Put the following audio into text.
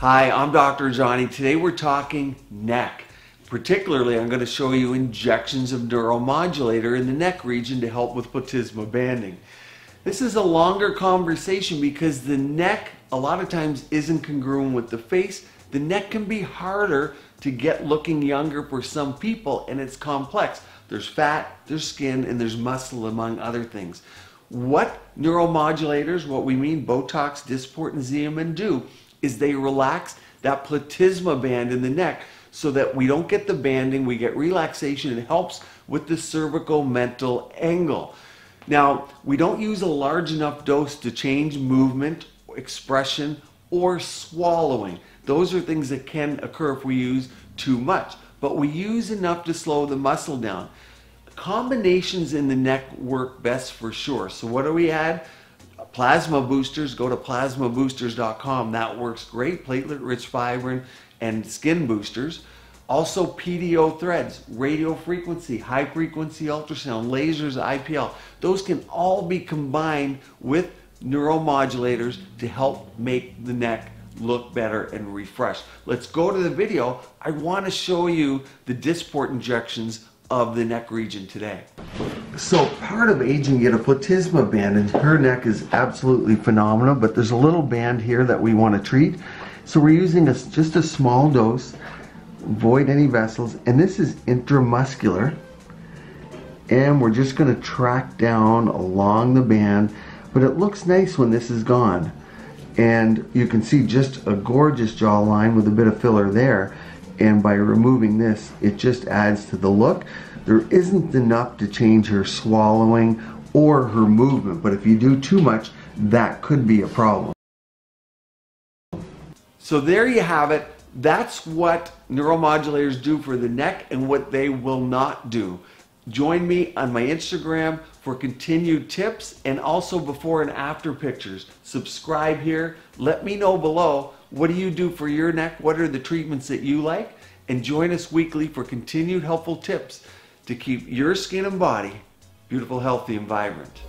Hi, I'm Dr. Johnny. Today we're talking neck. Particularly, I'm going to show you injections of neuromodulator in the neck region to help with platysma banding. This is a longer conversation because the neck a lot of times isn't congruent with the face. The neck can be harder to get looking younger for some people, and it's complex. There's fat, there's skin, and there's muscle, among other things. What neuromodulators, what we mean Botox, Dysport, and Xeomin do is they relax that platysma band in the neck so that we don't get the banding, we get relaxation. It helps with the cervical mental angle. Now, we don't use a large enough dose to change movement, expression, or swallowing. Those are things that can occur if we use too much, but we use enough to slow the muscle down. Combinations in the neck work best for sure. So what do we add? Plasma boosters. Go to plasmaboosters.com. That works great. Platelet-rich fibrin and skin boosters. Also PDO threads, radio frequency, high frequency ultrasound, lasers, IPL. Those can all be combined with neuromodulators to help make the neck look better and refreshed. Let's go to the video. I want to show you the Dysport injections of the neck region today. So part of aging, you get a platysma band, and her neck is absolutely phenomenal, but there's a little band here that we want to treat. So we're using just a small dose, avoid any vessels, and this is intramuscular, and we're just going to track down along the band, but it looks nice when this is gone. And you can see just a gorgeous jawline with a bit of filler there. And by removing this, it just adds to the look. There isn't enough to change her swallowing or her movement, but if you do too much, that could be a problem. So there you have it. That's what neuromodulators do for the neck and what they will not do. Join me on my Instagram for continued tips and also before and after pictures. Subscribe here. Let me know below, what do you do for your neck? What are the treatments that you like? And join us weekly for continued helpful tips to keep your skin and body beautiful, healthy, and vibrant.